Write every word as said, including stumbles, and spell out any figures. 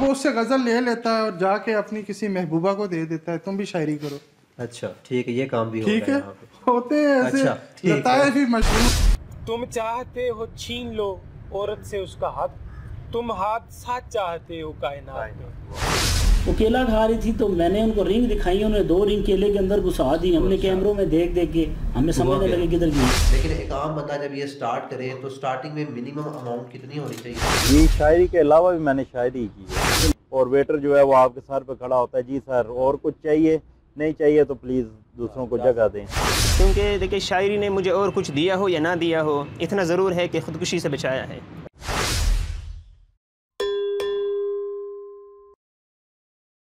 वो उससे गज़ल ले लेता है और जाके अपनी किसी महबूबा को दे देता है, तुम भी शायरी करो। अच्छा ठीक है, ये काम भी ठीक हो है होते हैं ऐसे। अच्छा, बताए भी मशहूर। तुम चाहते हो छीन लो औरत से उसका हक, तुम हाथ साथ चाहते हो कायनात में। वो केला खा रही थी तो मैंने उनको रिंग दिखाई, उन्होंने दो रिंग केले के अंदर घुसा दी। हमने कैमरों में देख देख के हमें समझने लगे किधर गई। लेकिन एक आम बंदा जब ये स्टार्ट करे तो स्टार्टिंग में मिनिमम अमाउंट कितनी होनी चाहिए? ये शायरी के अलावा भी मैंने शायरी की है। और वेटर जो है वो आपके सर पे खड़ा होता है, जी सर और कुछ चाहिए, नहीं चाहिए तो प्लीज़ दूसरों को जगह दें। क्योंकि देखिए शायरी ने मुझे और कुछ दिया हो या ना दिया हो, इतना ज़रूर है कि खुदकुशी से बचाया है।